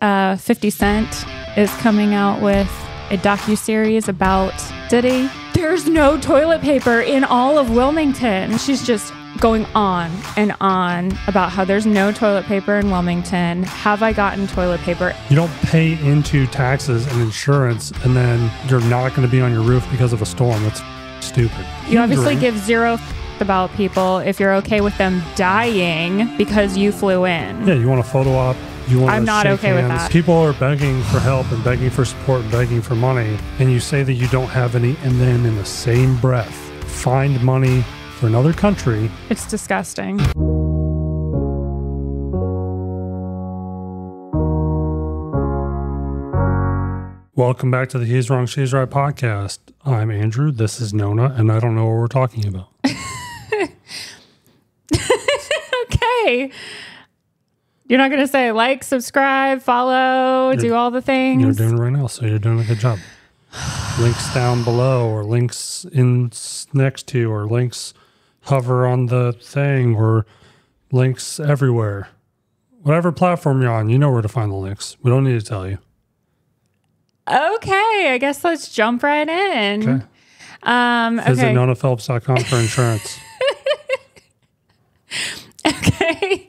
that 50 Cent is coming out with a docuseries about Diddy. There's no toilet paper in all of Wilmington. She's just going on and on about how there's no toilet paper in Wilmington. Have I gotten toilet paper? You don't pay into taxes and insurance, and then you're not going to be on your roof because of a storm. That's stupid. You obviously give zero about people if you're okay with them dying because you flew in. Yeah, you want a photo op. You want I'm not okay hands. With that. People are begging for help and begging for support and begging for money, and you say that you don't have any, and then in the same breath, find money for another country. It's disgusting. Welcome back to the He's Wrong, She's Right podcast. I'm Andrew. This is Nona, and I don't know what we're talking about. Okay. You're not going to say like, subscribe, follow, do all the things. You're doing it right now, so you're doing a good job. Links down below, or links in next to, or links hover on the thing, or links everywhere. Whatever platform you're on, you know where to find the links. We don't need to tell you. Okay, I guess let's jump right in. Okay. Visit nonaphelps.com for insurance. Okay.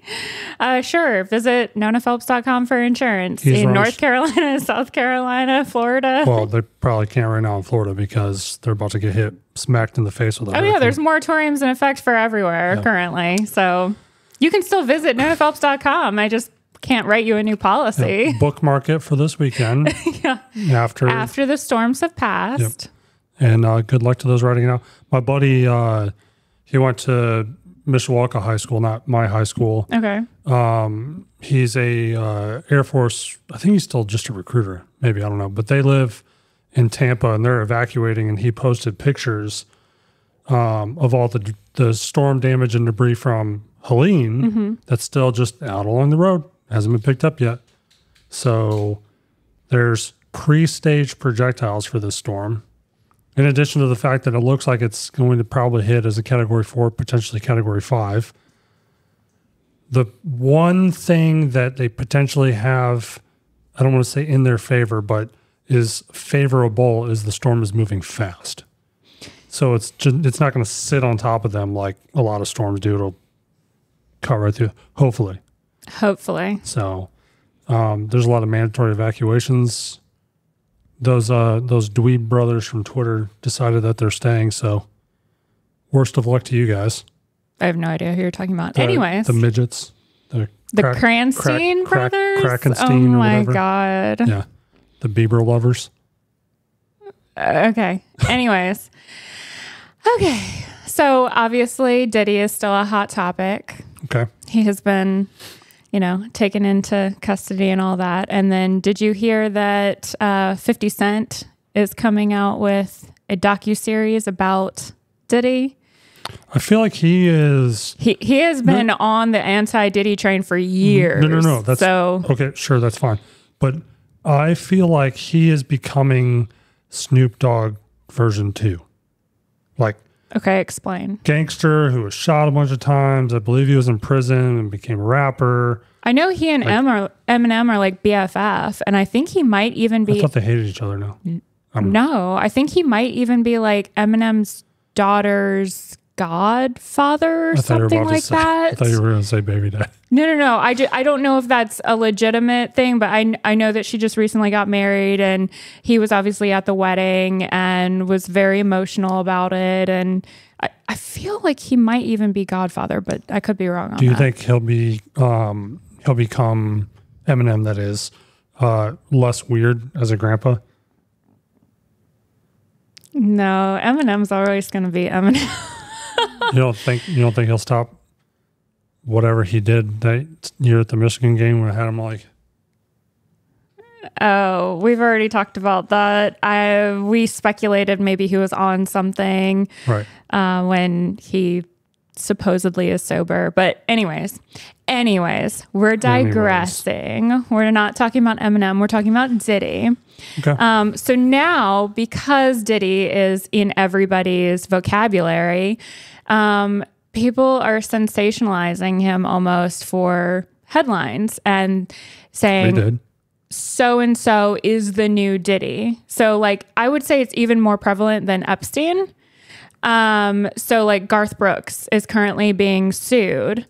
Sure. Visit nonaphelps.com for insurance in North Carolina, South Carolina, Florida. Well, they probably can't right now in Florida because they're about to get hit, smacked in the face with a hurricane. Yeah. There's moratoriums in effect for everywhere currently. So you can still visit nonaphelps.com. I just can't write you a new policy. Yeah, bookmark it for this weekend. Yeah. After the storms have passed. Yep. And good luck to those riding out. My buddy, he went to Mishawaka High School, not my high school. Okay. He's a Air Force, I think he's still just a recruiter, maybe, I don't know. But they live in Tampa, and they're evacuating, and he posted pictures of all the storm damage and debris from Helene that's still just out along the road. Hasn't been picked up yet. So there's pre-staged projectiles for this storm. In addition to the fact that it looks like it's going to probably hit as a Category 4, potentially Category 5, the one thing that they potentially have, I don't want to say in their favor, but is favorable, is the storm is moving fast. So it's not going to sit on top of them like a lot of storms do. It'll cut right through, hopefully. Hopefully. So there's a lot of mandatory evacuations. Those dweeb brothers from Twitter decided that they're staying, so worst of luck to you guys. I have no idea who you're talking about. Anyways. The midgets. The Cranstein brothers? Krakenstein or whatever. Oh my God. Yeah. The Bieber lovers. Okay. Anyways. Okay. So obviously Diddy is still a hot topic. Okay. He has been... you know, taken into custody and all that. And then did you hear that 50 Cent is coming out with a docuseries about Diddy? I feel like he is... He has been on the anti-Diddy train for years. No. That's, okay, sure, that's fine. But I feel like he is becoming Snoop Dogg version 2. Like... Okay, explain. Gangster who was shot a bunch of times. I believe he was in prison and became a rapper. I know he and Eminem are like BFF, and I think he might even be... I thought they hated each other now. No, I think he might even be like Eminem's daughter's godfather or something like that. I thought you were going to say baby dad. No. I don't know if that's a legitimate thing, but I know that she just recently got married, and he was obviously at the wedding and was very emotional about it. And I feel like he might even be godfather, but I could be wrong on that. Do you think he'll become Eminem, that is, less weird as a grandpa? No, Eminem's always going to be Eminem. You don't think he'll stop whatever he did that year at the Michigan game when I had him like? Oh, we've already talked about that. We speculated maybe he was on something, right? When he supposedly is sober, but anyways, we're digressing. We're not talking about Eminem. We're talking about Diddy. Okay. So now, because Diddy is in everybody's vocabulary, people are sensationalizing him almost for headlines and saying so-and-so is the new Diddy. So like, I would say it's even more prevalent than Epstein. So like Garth Brooks is currently being sued.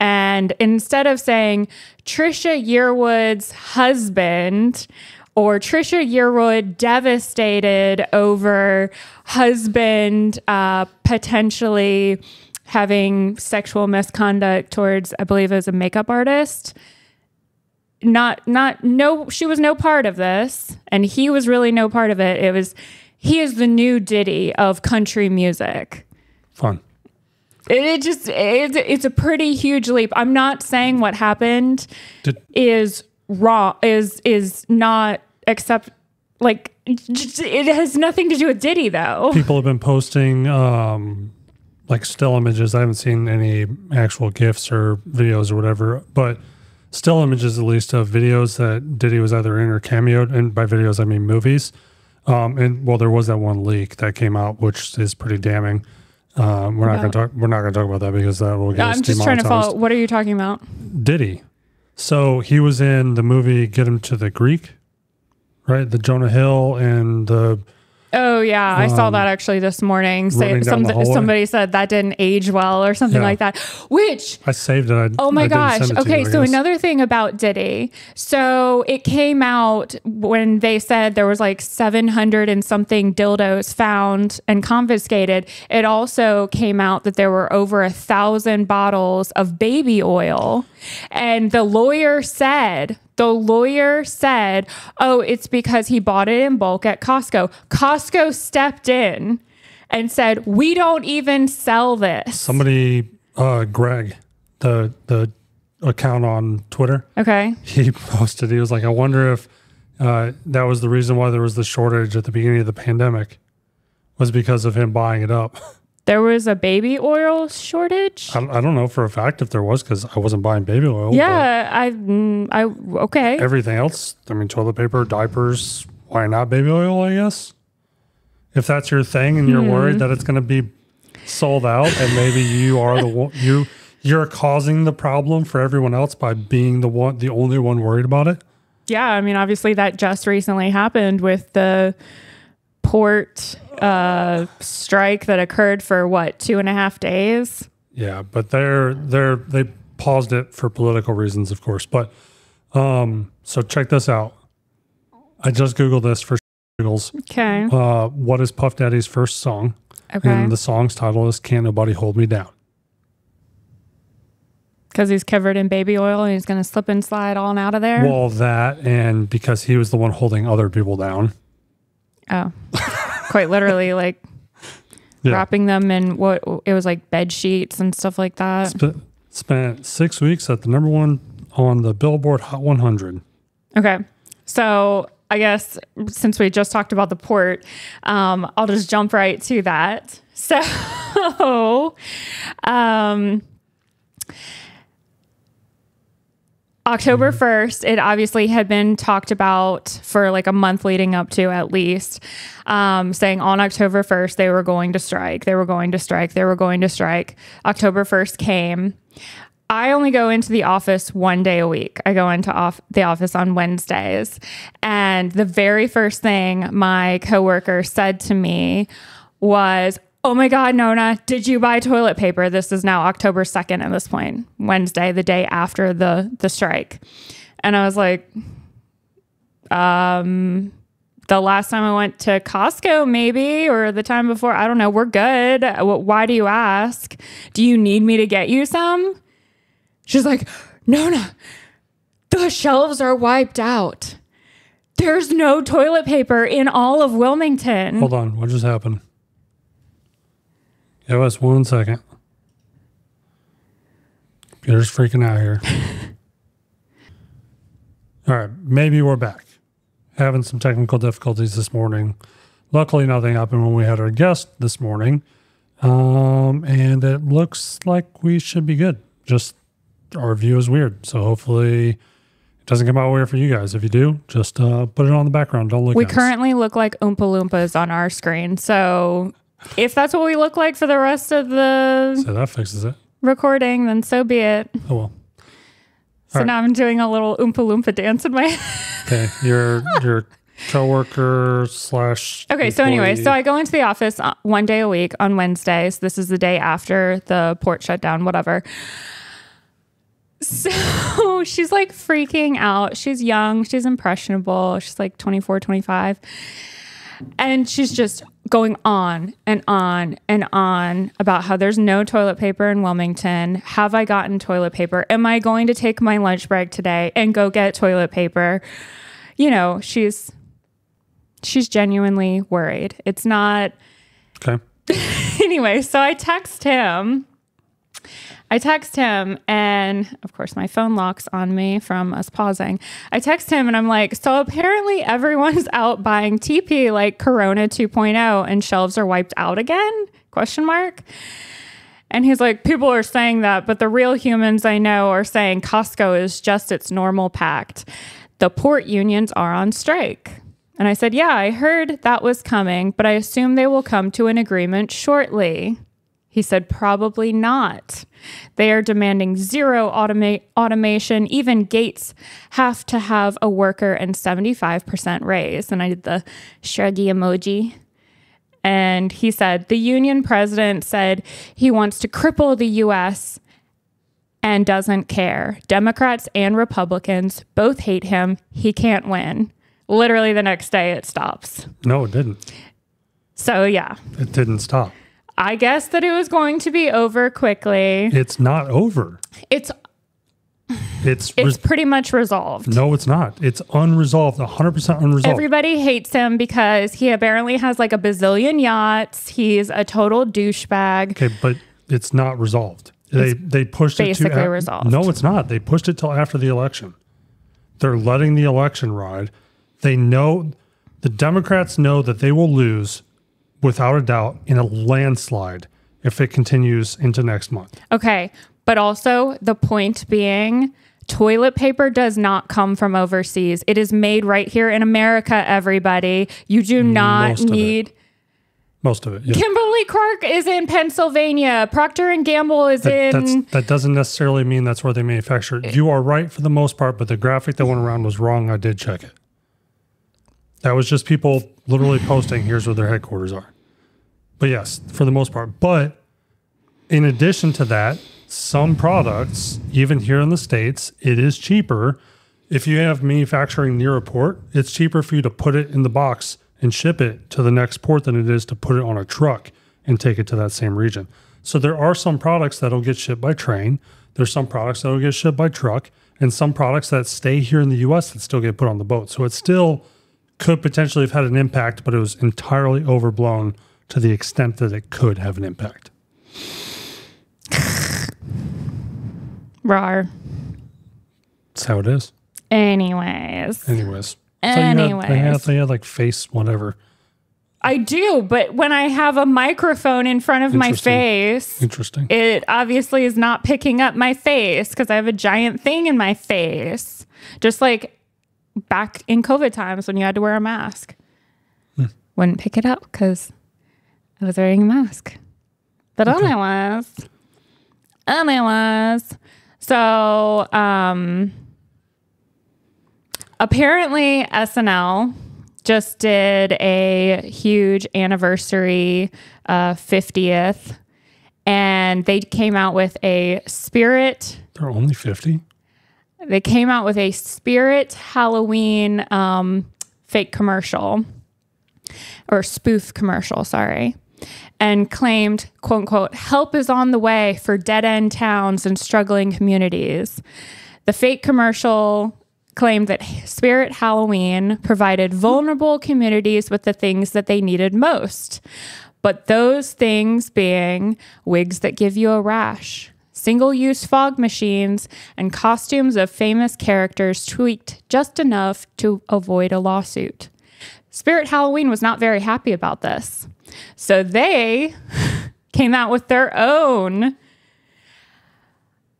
And instead of saying Trisha Yearwood's husband or Trisha Yearwood devastated over husband potentially having sexual misconduct towards, I believe it was a makeup artist. No, she was no part of this, and he was really no part of it. It was, he is the new Diddy of country music. Fun. It's a pretty huge leap. I'm not saying what happened is wrong, is not, except like, it has nothing to do with Diddy though. People have been posting, like still images. I haven't seen any actual GIFs or videos or whatever, but still images, at least, of videos that Diddy was either in or cameoed. And by videos, I mean movies. And well, there was that one leak that came out, which is pretty damning. We're not going to talk about that because that will get us demonetized. I'm just trying to follow. What are you talking about? Diddy. So he was in the movie Get Him to the Greek, right? The Jonah Hill and the... Oh, yeah. I saw that actually this morning. Somebody said that didn't age well or something like that, which... I saved it. Oh, my gosh. Okay, so another thing about Diddy. So it came out when they said there was like 700 and something dildos found and confiscated. It also came out that there were over 1,000 bottles of baby oil. And the lawyer said... oh, it's because he bought it in bulk at Costco. Costco stepped in and said, we don't even sell this. Somebody, Greg, the account on Twitter. Okay. He posted, he was like, I wonder if that was the reason why there was the shortage at the beginning of the pandemic, was because of him buying it up. There was a baby oil shortage? I don't know for a fact if there was, because I wasn't buying baby oil. Yeah, I okay. Everything else, I mean, toilet paper, diapers, why not baby oil, I guess? If that's your thing and you're worried that it's going to be sold out, and maybe you are the one, you're causing the problem for everyone else by being the only one worried about it. Yeah, I mean, obviously that just recently happened with the port strike that occurred for what, 2.5 days? Yeah, but they paused it for political reasons, of course. But so check this out. I just googled this for giggles. Okay. What is Puff Daddy's first song? Okay. And the song's title is "Can't Nobody Hold Me Down." Because he's covered in baby oil and he's going to slip and slide on out of there. Well, that, and because he was the one holding other people down. Oh, quite literally, like wrapping them in what it was like bed sheets and stuff like that. Spent 6 weeks at the #1 on the Billboard Hot 100. Okay. So I guess since we just talked about the port, I'll just jump right to that. So October 1st, it obviously had been talked about for like a month leading up to, at least, saying on October 1st, they were going to strike. They were going to strike. They were going to strike. October 1st came. I only go into the office one day a week. I go into the office on Wednesdays. And the very first thing my coworker said to me was, "Oh my God, Nona, did you buy toilet paper?" This is now October 2nd at this point, Wednesday, the day after the strike. And I was like, the last time I went to Costco, maybe, or the time before, I don't know, we're good. Why do you ask? Do you need me to get you some?" She's like, "Nona, the shelves are wiped out. There's no toilet paper in all of Wilmington." Hold on, what just happened? Give us 1 second. Computer's freaking out here. All right, maybe we're back. Having some technical difficulties this morning. Luckily, nothing happened when we had our guest this morning. And it looks like we should be good. Just our view is weird. So hopefully it doesn't come out weird for you guys. If you do, just put it on the background. Don't look at us. We currently look like Oompa Loompas on our screen, so... if that's what we look like for the rest of the recording, then so be it. Oh well. So now I'm doing a little Oompa Loompa dance in my head. Okay, your coworker slash employee. Okay, so anyway, so I go into the office one day a week on Wednesdays. This is the day after the port shutdown, whatever. So she's like freaking out. She's young. She's impressionable. She's like 24, 25. And she's just going on and on and on about how there's no toilet paper in Wilmington. Have I gotten toilet paper? Am I going to take my lunch break today and go get toilet paper? You know, she's genuinely worried. It's not... Okay. Anyway, so I text him and of course my phone locks on me from us pausing. I text him and I'm like, so apparently everyone's out buying TP like Corona 2.0 and shelves are wiped out again? ? And he's like, people are saying that, but the real humans I know are saying Costco is just its normal packed. The port unions are on strike. And I said, yeah, I heard that was coming, but I assume they will come to an agreement shortly. He said, probably not. They are demanding zero automation. Even Gates have to have a worker and 75% raise. And I did the shruggy emoji. And he said, the union president said he wants to cripple the U.S. and doesn't care. Democrats and Republicans both hate him. He can't win. Literally the next day it stops. No, it didn't. So, yeah. It didn't stop. I guess that it was going to be over quickly. It's not over. It's pretty much resolved. No, it's not. It's unresolved, 100% unresolved. Everybody hates him because he apparently has like a bazillion yachts. He's a total douchebag. Okay, but it's not resolved. They pushed it to basically resolved. No, it's not. They pushed it till after the election. They're letting the election ride. They know the Democrats know that they will lose without a doubt, in a landslide, if it continues into next month. Okay, but also the point being, toilet paper does not come from overseas. It is made right here in America, everybody. You do not need... Most of it, yeah. Kimberly Clark is in Pennsylvania. Procter & Gamble is in... That doesn't necessarily mean that's where they manufacture it. You are right for the most part, but the graphic that went around was wrong. I did check it. That was just people literally posting, here's where their headquarters are. But yes, for the most part. But in addition to that, some products, even here in the States, it is cheaper. If you have manufacturing near a port, it's cheaper for you to put it in the box and ship it to the next port than it is to put it on a truck and take it to that same region. So there are some products that'll get shipped by train. There's some products that'll get shipped by truck. And some products that stay here in the U.S. that still get put on the boat. So it's still... could potentially have had an impact, but it was entirely overblown to the extent that it could have an impact. Rawr. That's how it is. Anyways. So you had like face whatever. I do, but when I have a microphone in front of my face, it obviously is not picking up my face because I have a giant thing in my face. Just like back in COVID times when you had to wear a mask. Wouldn't pick it up because I was wearing a mask. But on I was. So apparently SNL just did a huge anniversary 50th, and they came out with a Spirit. They're only 50? They came out with a Spirit Halloween fake commercial or spoof commercial, sorry, and claimed, quote, unquote, help is on the way for dead-end towns and struggling communities. The fake commercial claimed that Spirit Halloween provided vulnerable communities with the things that they needed most, but those things being wigs that give you a rash, single-use fog machines, and costumes of famous characters tweaked just enough to avoid a lawsuit. Spirit Halloween was not very happy about this. So they came out with their own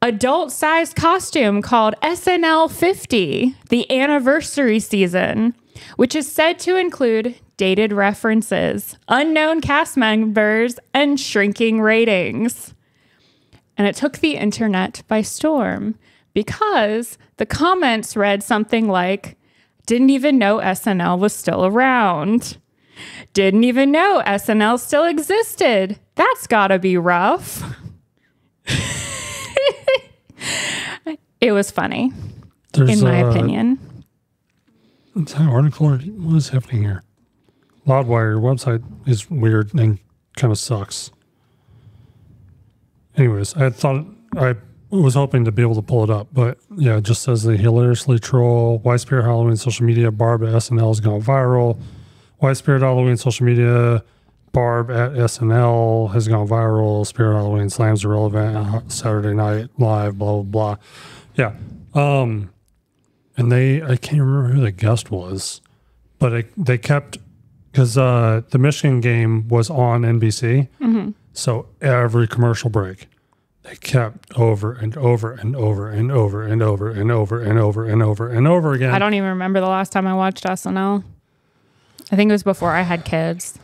adult-sized costume called SNL 50, the anniversary season, which is said to include dated references, unknown cast members, and shrinking ratings. And it took the internet by storm because the comments read something like, "Didn't even know SNL was still around. Didn't even know SNL still existed. That's gotta be rough." It was funny, in my opinion. It's an article. What is happening here? Loudwire website is weird and kind of sucks. Anyways, I thought I was hoping to be able to pull it up, but yeah, it just says they hilariously troll. Why Spirit Halloween social media Barb at SNL has gone viral. Why Spirit Halloween social media Barb at SNL has gone viral. Spirit Halloween slams irrelevant Saturday Night Live. Blah blah blah. Yeah, and I can't remember who the guest was, but they kept. Because the Michigan game was on NBC, mm-hmm. So every commercial break, they kept over and over and over and over and over and over and over and over and over again. I don't even remember the last time I watched SNL. I think it was before I had kids.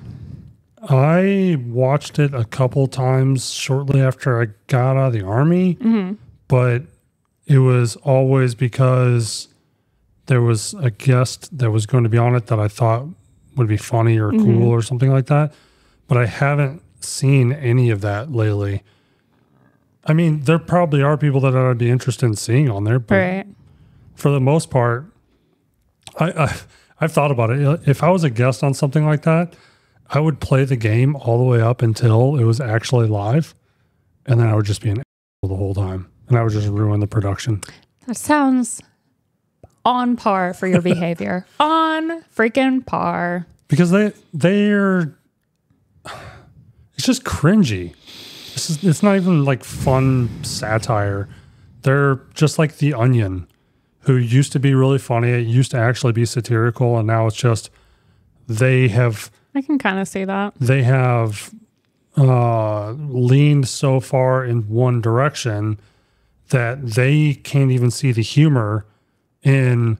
I watched it a couple times shortly after I got out of the Army, mm-hmm. But it was always because there was a guest that was going to be on it that I thought would be funny or cool, mm-hmm. or something like that. But I haven't seen any of that lately. I mean, there probably are people that I'd be interested in seeing on there, but right. For the most part, I've thought about it. If I was a guest on something like that, I would play the game all the way up until it was actually live. And then I would just be an asshole the whole time. And I would just ruin the production. That sounds on par for your behavior. On freaking par. Because they're it's just cringy. It's not even like fun satire. They're just like The Onion, who used to be really funny. It used to actually be satirical, and now it's just I can kind of see that. They have leaned so far in one direction that they can't even see the humor in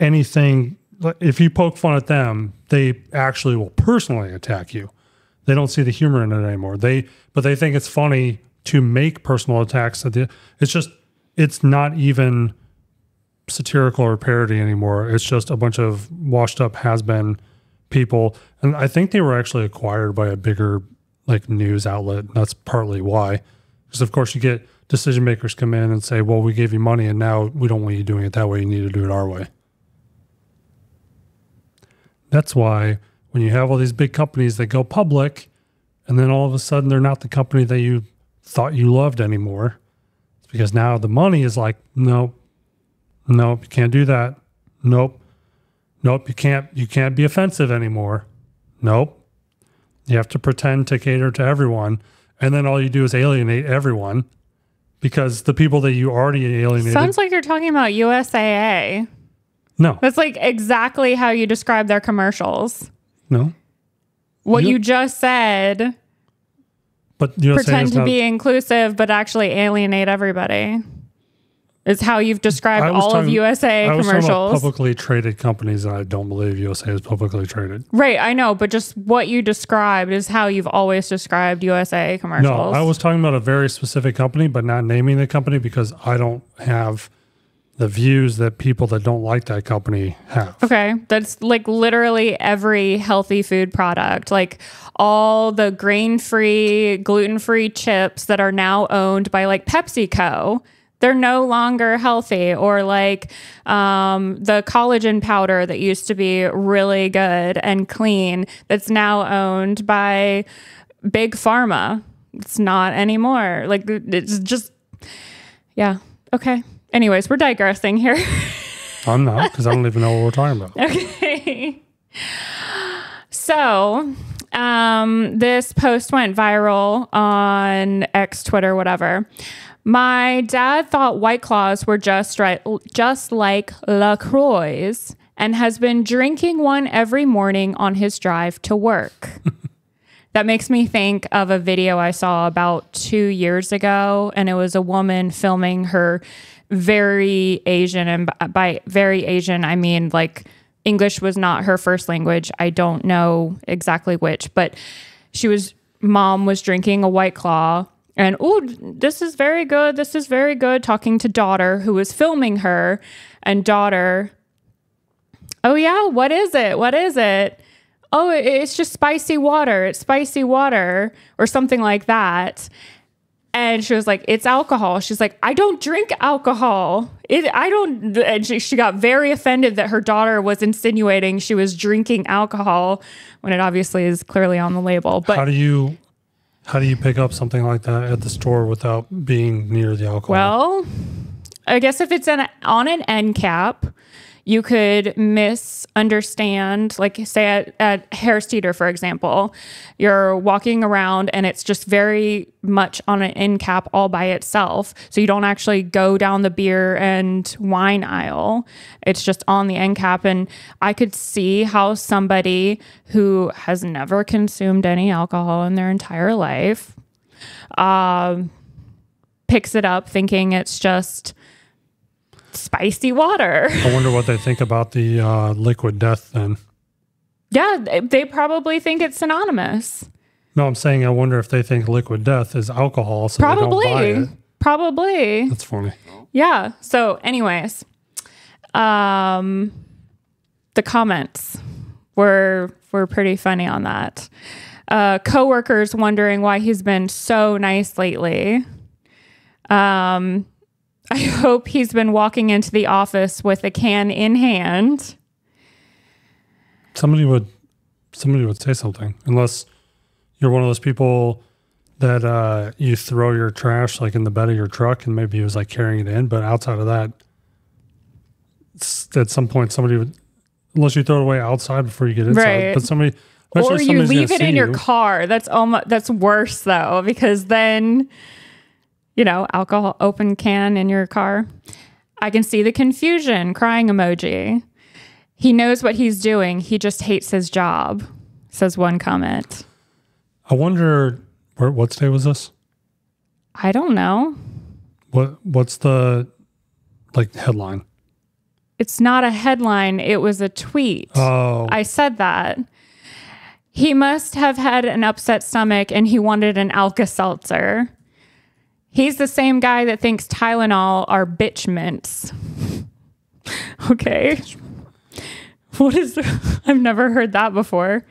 anything. If you poke fun at them, they actually will personally attack you. They don't see the humor in it anymore. But they think it's funny to make personal attacks. It's not even satirical or parody anymore. It's just a bunch of washed up has-been people. And I think they were actually acquired by a bigger news outlet. And that's partly why. Because of course you get decision makers come in and say, well, we gave you money and now we don't want you doing it that way. You need to do it our way. That's why when you have all these big companies that go public and then all of a sudden they're not the company that you thought you loved anymore. It's because now the money is like, nope, nope, you can't do that. Nope, nope, you can't be offensive anymore. Nope, you have to pretend to cater to everyone. And then all you do is alienate everyone. Because the people that you already alienated... Sounds like you're talking about USAA. No. That's like exactly how you describe their commercials. No. What you just said. But USAA pretend to be inclusive, but actually alienate everybody. Is how you've described all of USAA commercials. I was talking about publicly traded companies, and I don't believe USAA is publicly traded. Right, I know, but just what you described is how you've always described USAA commercials. No, I was talking about a very specific company, but not naming the company because I don't have the views that people that don't like that company have. Okay, that's like literally every healthy food product. Like all the grain-free, gluten-free chips that are now owned by like PepsiCo. They're no longer healthy, or like the collagen powder that used to be really good and clean that's now owned by Big Pharma. It's not anymore. Like, it's just, yeah. Okay. Anyways, we're digressing here. I'm not, because I don't even know what we're talking about. Okay. So this post went viral on X, Twitter, whatever. My dad thought White Claws were just like LaCroix and has been drinking one every morning on his drive to work. That makes me think of a video I saw about 2 years ago, and it was a woman filming her very Asian, and by very Asian, I mean like English was not her first language. I don't know exactly which, but mom was drinking a White Claw And, oh, this is very good. This is very good. Talking to daughter who was filming her, and daughter, oh, yeah, what is it? What is it? Oh, it's just spicy water. It's spicy water or something like that. And she was like, it's alcohol. She's like, I don't drink alcohol. And she got very offended that her daughter was insinuating she was drinking alcohol when it obviously is clearly on the label. But how do you pick up something like that at the store without being near the alcohol? Well, I guess if it's on an end cap, you could misunderstand, like say at Harris Teeter, for example, you're walking around and it's just very much on an end cap all by itself. So you don't actually go down the beer and wine aisle. It's just on the end cap. And I could see how somebody who has never consumed any alcohol in their entire life picks it up thinking it's just spicy water. I wonder what they think about the Liquid Death then. Yeah, they probably think it's synonymous. No, I'm saying I wonder if they think Liquid Death is alcohol, so probably they don't buy it. Probably. That's funny. Yeah. So anyways, the comments were pretty funny on that. Coworkers wondering why he's been so nice lately. I hope he's been walking into the office with a can in hand. Somebody would say something, unless you're one of those people that you throw your trash like in the bed of your truck, and maybe he was like carrying it in. But outside of that, at some point somebody would, unless you throw it away outside before you get inside. Right. But somebody, or you leave it in your car. That's worse though, because then, you know, alcohol, open can in your car. I can see the confusion, crying emoji. He knows what he's doing. He just hates his job, says one comment. I wonder, what day was this? I don't know. What's the, like, headline? It's not a headline. It was a tweet. Oh. I said that. He must have had an upset stomach and he wanted an Alka-Seltzer. He's the same guy that thinks Tylenol are bitch mints. Okay. What is... I've never heard that before.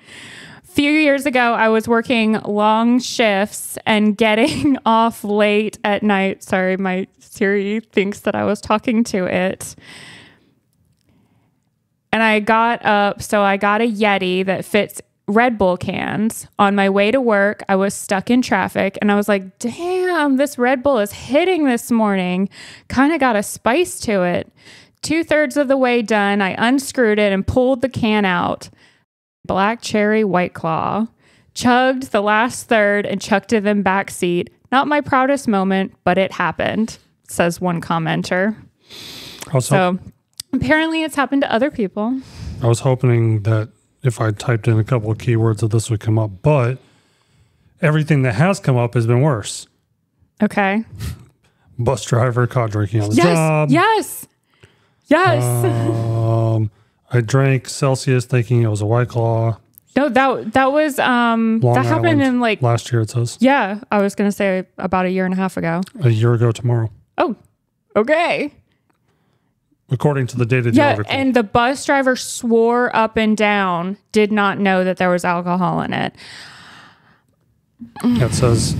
A few years ago, I was working long shifts and getting off late at night. Sorry, my Siri thinks that I was talking to it. And I got up, so I got a Yeti that fits Red Bull cans. On my way to work, I was stuck in traffic and I was like, damn, this Red Bull is hitting this morning. Kind of got a spice to it. 2/3 of the way done, I unscrewed it and pulled the can out. Black cherry White Claw. Chugged the last third and chucked it in back seat. Not my proudest moment, but it happened, says one commenter. So apparently it's happened to other people. I was hoping that if I typed in a couple of keywords that this would come up, but everything that has come up has been worse. Okay. Bus driver caught drinking on the job. Yes. Yes. I drank Celsius thinking it was a White Claw. No, that was, that happened in like last year, it says. Yeah. I was going to say about a year and a half ago. A year ago tomorrow. Oh, okay. According to the data, and the bus driver swore up and down, did not know that there was alcohol in it. It says,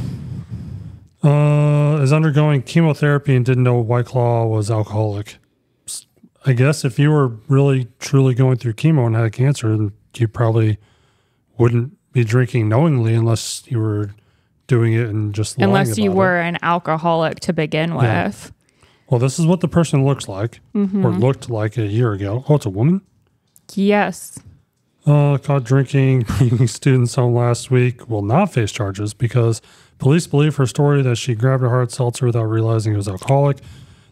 is undergoing chemotherapy and didn't know White Claw was alcoholic. I guess if you were really, truly going through chemo and had cancer, you probably wouldn't be drinking knowingly unless you were doing it and just lying about it. Unless you were an alcoholic to begin with. Yeah. Well, this is what the person looks like, or looked like a year ago. Oh, it's a woman? Yes. Caught drinking, bringing students home last week, will not face charges because police believe her story that she grabbed a hard seltzer without realizing it was alcoholic.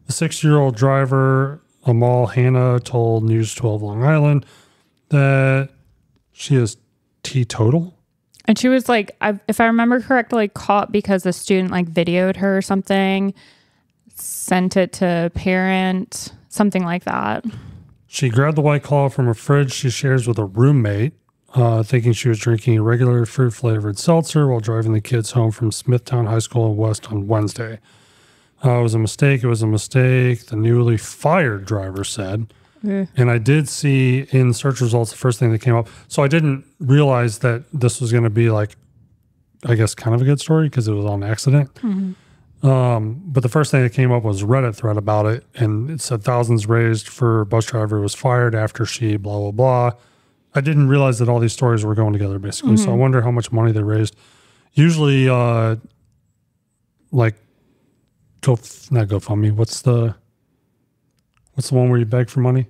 The 6-year-old driver, Amal Hannah, told News 12 Long Island that she is teetotal. And she was like, if I remember correctly, caught because a student like videoed her or something. Sent it to a parent, something like that. She grabbed the White Claw from her fridge she shares with a roommate thinking she was drinking a regular fruit-flavored seltzer while driving the kids home from Smithtown High School in West on Wednesday. It was a mistake. It was a mistake, the newly fired driver said. Mm. And I did see in search results the first thing that came up. So I didn't realize that this was going to be like, I guess, kind of a good story because it was on accident. Mm-hmm. But the first thing that came up was Reddit thread about it. And it said thousands raised for bus driver was fired after she blah, blah, blah. I didn't realize that all these stories were going together basically. Mm-hmm. So I wonder how much money they raised. Usually like not GoFundMe. What's the one where you beg for money?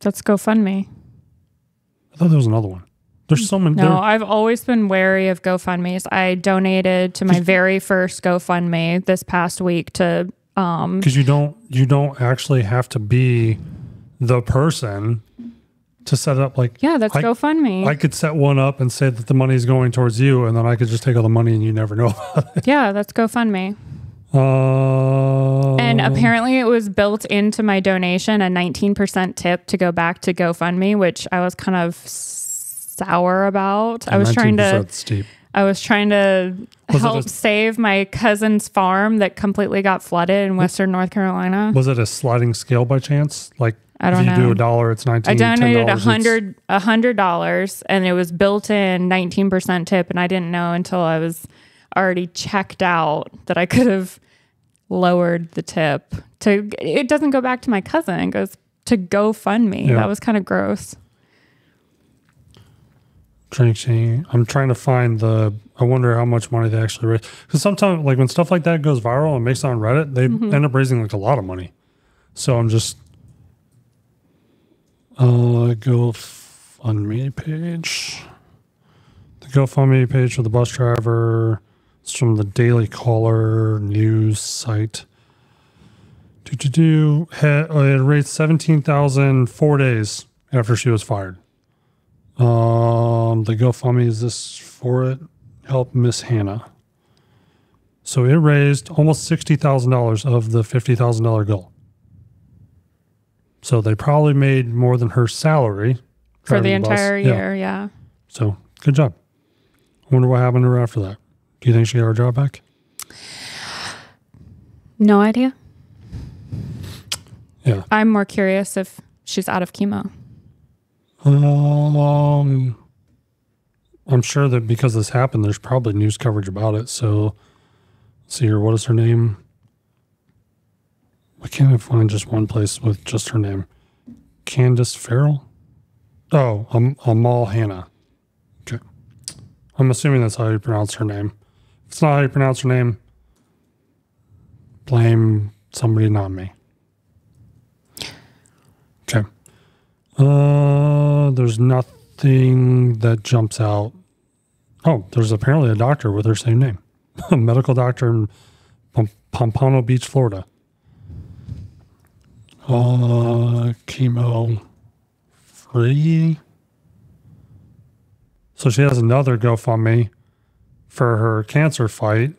That's GoFundMe. I thought there was another one. There's so many. No, I've always been wary of GoFundMes. I donated to my very first GoFundMe this past week to because you don't actually have to be the person to set it up. Like, yeah, that's GoFundMe. I could set one up and say that the money is going towards you, and then I could just take all the money and you never know about it. Yeah, that's GoFundMe. And apparently it was built into my donation, a 19% tip to go back to GoFundMe, which I was kind of sour about. I was trying to, steep. I was trying to help save my cousin's farm that completely got flooded in Western North Carolina. Was it a sliding scale by chance? Like, I don't know. If you do $1, it's 19. I donated $100 and it was built in 19% tip. And I didn't know until I was already checked out that I could have lowered the tip to, it doesn't go back to my cousin. It goes to GoFundMe. Yeah. That was kind of gross. I'm trying to find the, I wonder how much money they actually raise. Cause sometimes like when stuff like that goes viral and makes it on Reddit, they end up raising like a lot of money. So I'm just, GoFundMe page. The GoFundMe page for the bus driver. From the Daily Caller news site. It raised $17,000 4 days after she was fired. The GoFundMe is this for it. Help Miss Hannah. So it raised almost $60,000 of the $50,000 goal. So they probably made more than her salary for the entire year. Yeah. So good job. I wonder what happened to her after that. Do you think she got her job back? No idea. Yeah. I'm more curious if she's out of chemo. I'm sure that because this happened, there's probably news coverage about it. So let's see here. What is her name? Why can't I find just one place with just her name? Candace Farrell? Oh, Amal Hannah. Okay. I'm assuming that's how you pronounce her name. It's not how you pronounce her name. Blame somebody, not me. Okay. There's nothing that jumps out. Oh, there's apparently a doctor with her same name. A medical doctor in Pompano Beach, Florida. Chemo free. So she has another GoFundMe for her cancer fight.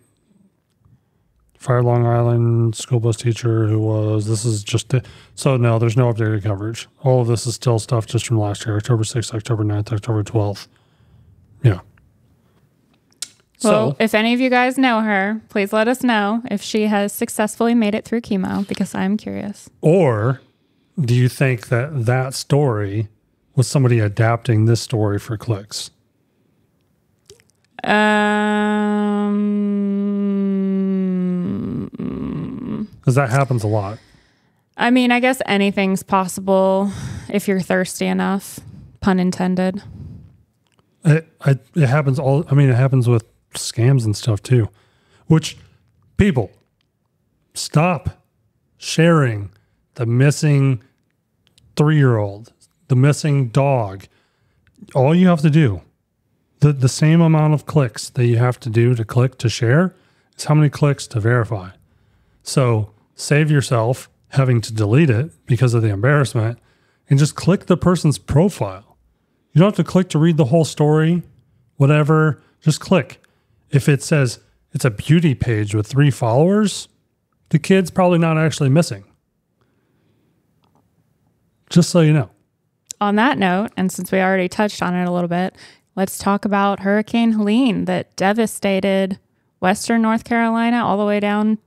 Fire Long Island school bus teacher who was, this is just, so no, there's no updated coverage. All of this is still stuff just from last year, October 6th, October 9th, October 12th. Yeah. Well, so, if any of you guys know her, please let us know if she has successfully made it through chemo because I'm curious. Or do you think that that story was somebody adapting this story for clicks? Because that happens a lot. I mean, I guess anything's possible if you're thirsty enough, pun intended. It happens all. I mean, it happens with scams and stuff too. Which, people, stop sharing the missing 3-year-old, the missing dog. All you have to do, the same amount of clicks that you have to do to click to share is how many clicks to verify. So save yourself having to delete it because of the embarrassment and just click the person's profile. You don't have to click to read the whole story, whatever, just click. If it says it's a beauty page with 3 followers, the kid's probably not actually missing. Just so you know. on that note, and since we already touched on it a little bit, let's talk about Hurricane Helene that devastated Western North Carolina all the way down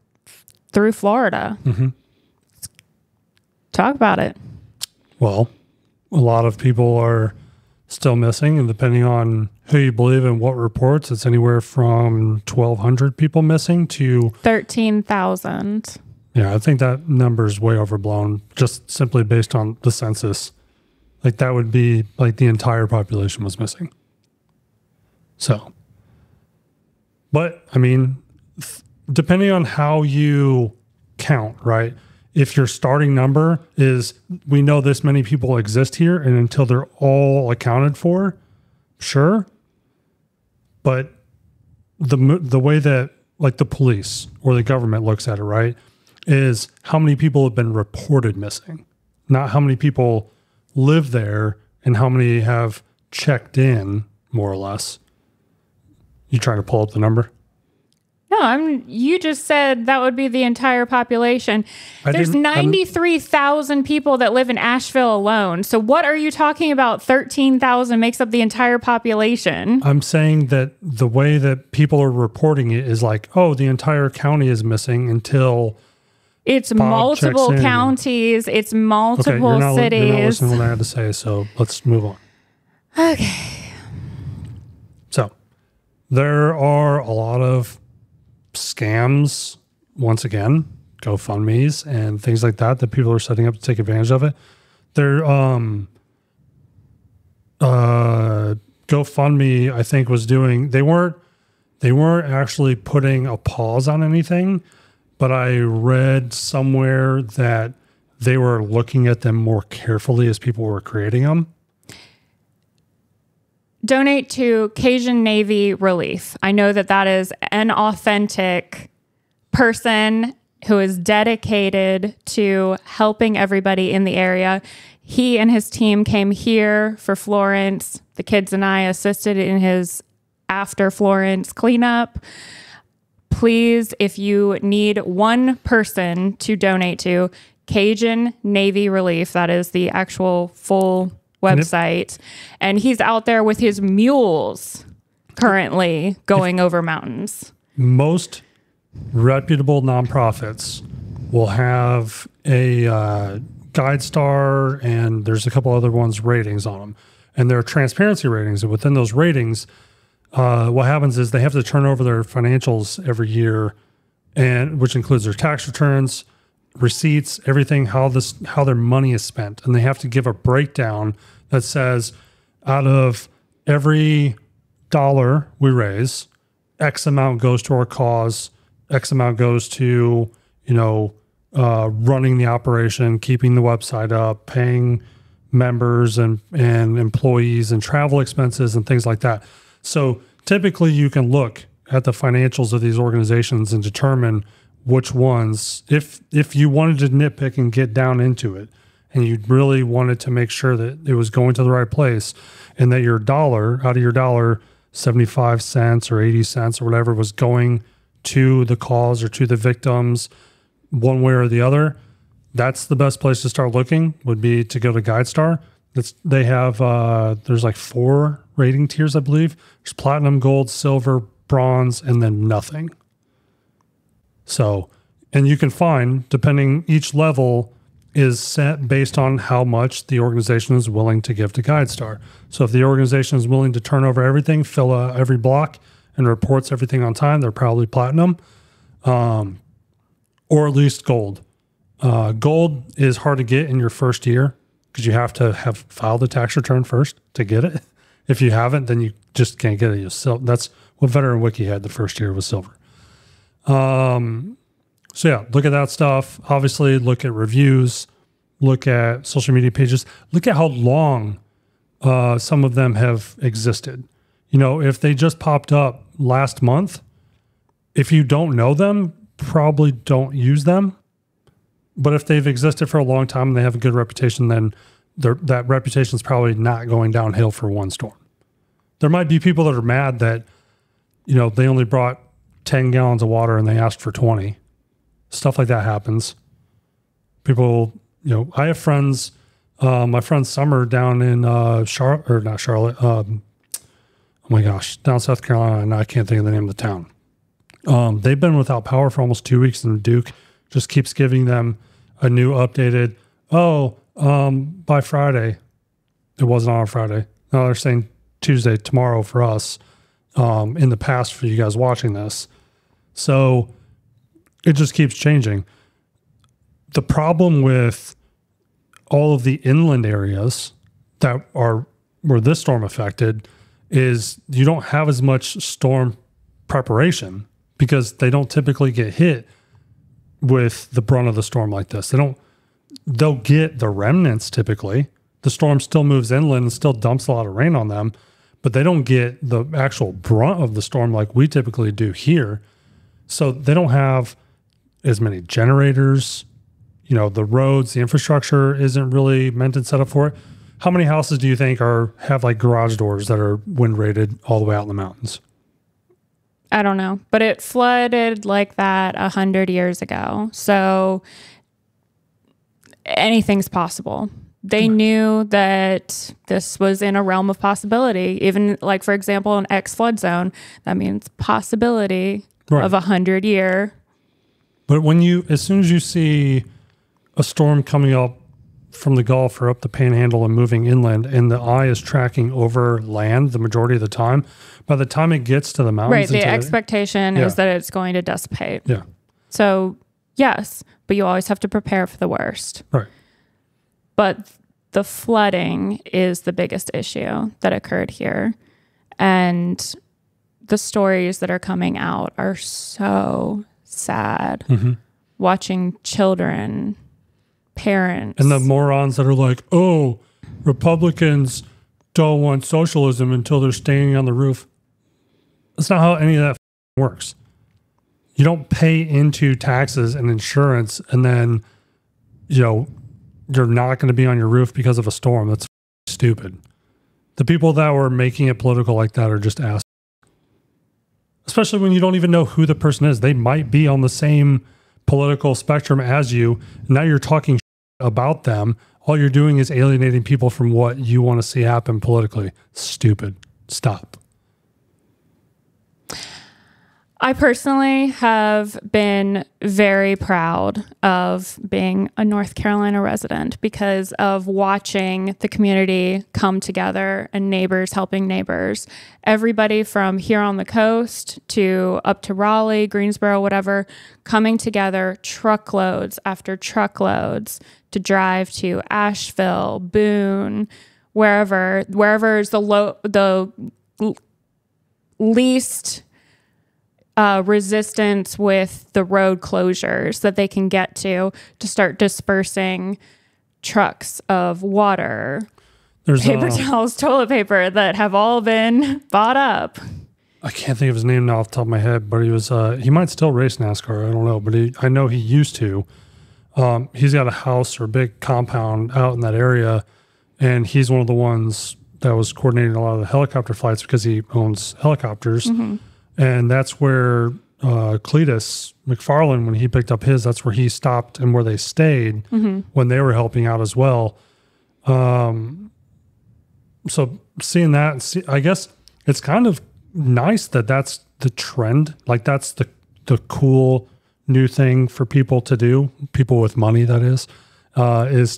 through Florida. Mm-hmm. Let's talk about it. Well, a lot of people are still missing, and depending on who you believe and what reports, it's anywhere from 1,200 people missing to 13,000. Yeah, I think that number is way overblown, just simply based on the census. Like, that would be like the entire population was missing. So, but I mean, depending on how you count, right? If your starting number is, we know this many people exist here, and until they're all accounted for, sure. But the way that like the police or the government looks at it, right, is how many people have been reported missing, not how many people live there and how many have checked in, more or less. You trying to pull up the number? No, you just said that would be the entire population. There's 93,000 people that live in Asheville alone. So what are you talking about? 13,000 makes up the entire population. I'm saying that the way that people are reporting it is like, oh, the entire county is missing until it's multiple counties. It's multiple cities. You're not listening to what I had to say, so let's move on. Okay. So there are a lot of scams, once again, GoFundMes and things like that that people are setting up to take advantage of it. Their GoFundMe, I think, was doing, they weren't actually putting a pause on anything, but I read somewhere that they were looking at them more carefully as people were creating them. Donate to Cajun Navy Relief. I know that that is an authentic person who is dedicated to helping everybody in the area. He and his team came here for Florence. The kids and I assisted in his after Florence cleanup. Please, if you need one person to donate to, Cajun Navy Relief, that is the actual full website, and he's out there with his mules currently going over mountains. Most reputable nonprofits will have a GuideStar, and there's a couple other ones, ratings on them, and there are transparency ratings. And within those ratings, what happens is they have to turn over their financials every year, and which includes their tax returns, receipts, everything, how their money is spent. And they have to give a breakdown that says, out of every dollar we raise, X amount goes to our cause, X amount goes to, running the operation, keeping the website up, paying members and employees and travel expenses and things like that. So typically you can look at the financials of these organizations and determine which ones, if you wanted to nitpick and get down into it, and you really wanted to make sure that it was going to the right place and that your dollar, out of your dollar, 75 cents or 80 cents or whatever was going to the cause or to the victims one way or the other, that's the best place to start looking, would be to go to GuideStar. They have, there's like 4 rating tiers, I believe. There's platinum, gold, silver, bronze, and then nothing. So, and you can find, depending, each level is set based on how much the organization is willing to give to GuideStar. So if the organization is willing to turn over everything, fill every block, and reports everything on time, they're probably platinum, or at least gold. Gold is hard to get in your first year because you have to have filed a tax return first to get it. If you haven't, then you just can't get it yourself. That's what Veteran Wiki had the first year was silver. So yeah, look at that stuff. Obviously look at reviews, look at social media pages, look at how long, some of them have existed. You know, if they just popped up last month, if you don't know them, probably don't use them. But if they've existed for a long time and they have a good reputation, then that reputation is probably not going downhill for one storm. There might be people that are mad that, you know, they only brought 10 gallons of water and they asked for 20. Stuff like that happens. People, I have friends My friend Summer down in down South Carolina, and I can't think of the name of the town. They've been without power for almost 2 weeks, and Duke just keeps giving them a new updated, by Friday. It wasn't on Friday. No, they're saying Tuesday, tomorrow for us, in the past for you guys watching this. So it just keeps changing. The problem with all of the inland areas that are where this storm affected is you don't have as much storm preparation because they don't typically get hit with the brunt of the storm like this. They'll get the remnants typically. The storm still moves inland and still dumps a lot of rain on them, but they don't get the actual brunt of the storm like we typically do here. So they don't have as many generators. You know, the roads, the infrastructure isn't really meant and set up for it. How many houses do you think have like garage doors that are wind rated all the way out in the mountains? I don't know, but it flooded like that 100 years ago. So anything's possible. They knew that this was in a realm of possibility. Even like, for example, an X flood zone, that means possibility of 100 year. But as soon as you see a storm coming up from the Gulf or up the Panhandle and moving inland, and the eye is tracking over land the majority of the time, by the time it gets to the mountains, right, the expectation is that it's going to dissipate. Yeah. So yes, but you always have to prepare for the worst. Right. But the flooding is the biggest issue that occurred here, and the stories that are coming out are so sad. Mm-hmm. Watching children, parents. And the morons that are like, oh, Republicans don't want socialism until they're standing on the roof. That's not how any of that works. You don't pay into taxes and insurance and then, you're not going to be on your roof because of a storm. That's stupid. The people that were making it political like that are just assholes. Especially when you don't even know who the person is. They might be on the same political spectrum as you. Now you're talking about them. All you're doing is alienating people from what you want to see happen politically. Stupid. Stop. I personally have been very proud of being a North Carolina resident because of watching the community come together and neighbors helping neighbors. Everybody from here on the coast to up to Raleigh, Greensboro, whatever, coming together truckloads after truckloads to drive to Asheville, Boone, wherever is the least... resistance with the road closures that they can get to start dispersing trucks of water. There's paper towels, toilet paper that have all been bought up. I can't think of his name now off the top of my head, but he was, he might still race NASCAR. I don't know, but I know he used to. He's got a house or big compound out in that area, and he's one of the ones that was coordinating a lot of the helicopter flights because he owns helicopters. Mm-hmm. And that's where Cletus McFarlane, when he picked up his, that's where he stopped and where they stayed when they were helping out as well. So seeing that, I guess it's kind of nice that that's the trend. Like that's the cool new thing for people to do, people with money that is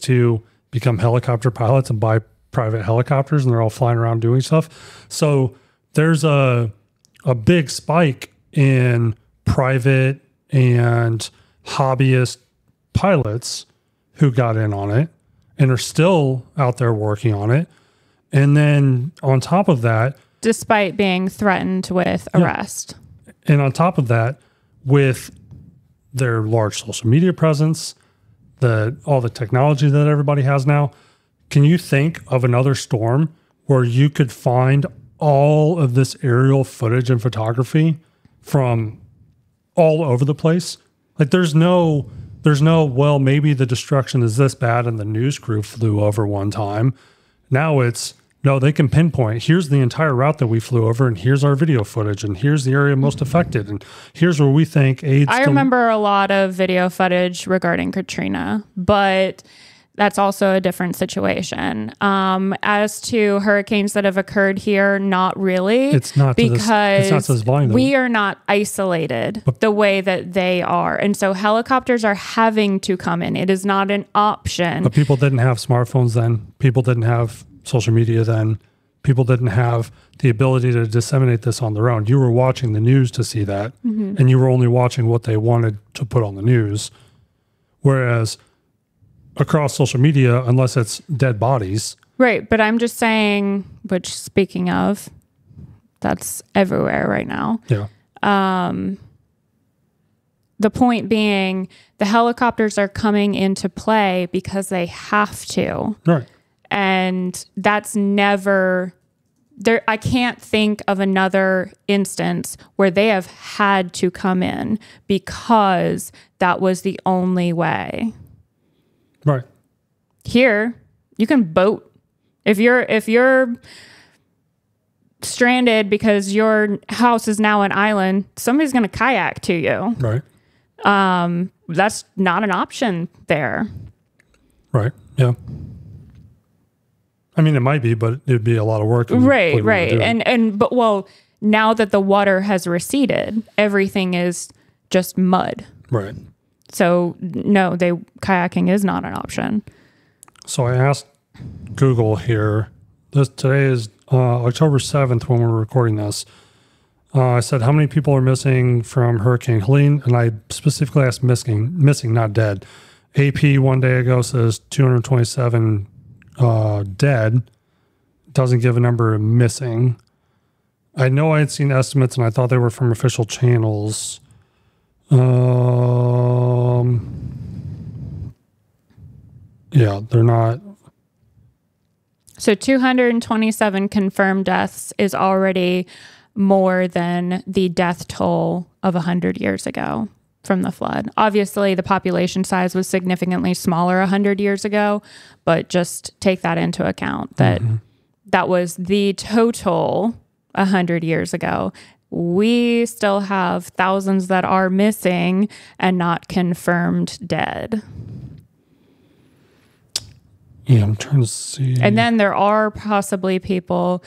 to become helicopter pilots and buy private helicopters, and they're all flying around doing stuff. So there's a big spike in private and hobbyist pilots who got in on it and are still out there working on it. And then on top of that, despite being threatened with arrest. And on top of that, with their large social media presence, all the technology that everybody has now, can you think of another storm where you could find all of this aerial footage and photography from all over the place? Like there's no, well, maybe the destruction is this bad and the news crew flew over one time. Now it's, no, they can pinpoint, here's the entire route that we flew over, and here's our video footage, and here's the area most affected, and here's where we think AIDS. I remember a lot of video footage regarding Katrina, but that's also a different situation. As to hurricanes that have occurred here, not really. It's not because we are not isolated the way that they are. And so helicopters are having to come in. It is not an option. But people didn't have smartphones then. People didn't have social media then. People didn't have the ability to disseminate this on their own. You were watching the news to see that, and you were only watching what they wanted to put on the news. Whereas across social media, unless it's dead bodies. Right, but I'm just saying, which speaking of, that's everywhere right now. Yeah. The point being, the helicopters are coming into play because they have to. Right. And that's never there. I can't think of another instance where they have had to come in because that was the only way. Right. Here, you can boat. If you're stranded because your house is now an island, somebody's going to kayak to you. Right. That's not an option there. Right. Yeah. I mean, it might be, but it'd be a lot of work. Right, right. But well, now that the water has receded, everything is just mud. Right. So no, kayaking is not an option. So I asked Google here, today is October 7th when we're recording this. I said, how many people are missing from Hurricane Helene? And I specifically asked missing, not dead. AP one day ago says 227 dead, doesn't give a number missing. I know I had seen estimates and I thought they were from official channels. Yeah, they're not. So 227 confirmed deaths is already more than the death toll of 100 years ago from the flood. Obviously, the population size was significantly smaller 100 years ago, but just take that into account that that was the total 100 years ago. We still have thousands that are missing and not confirmed dead. Yeah, I'm trying to see. And then there are possibly people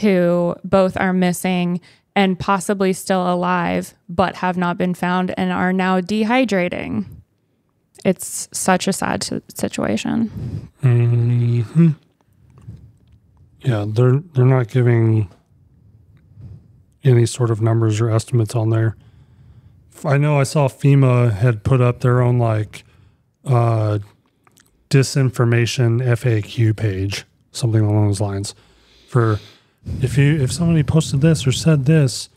who both are missing and possibly still alive, but have not been found and are now dehydrating. It's such a sad situation. Yeah, they're not giving any sort of numbers or estimates on there. I know I saw FEMA had put up their own like disinformation FAQ page, something along those lines, for. If somebody posted this or said this,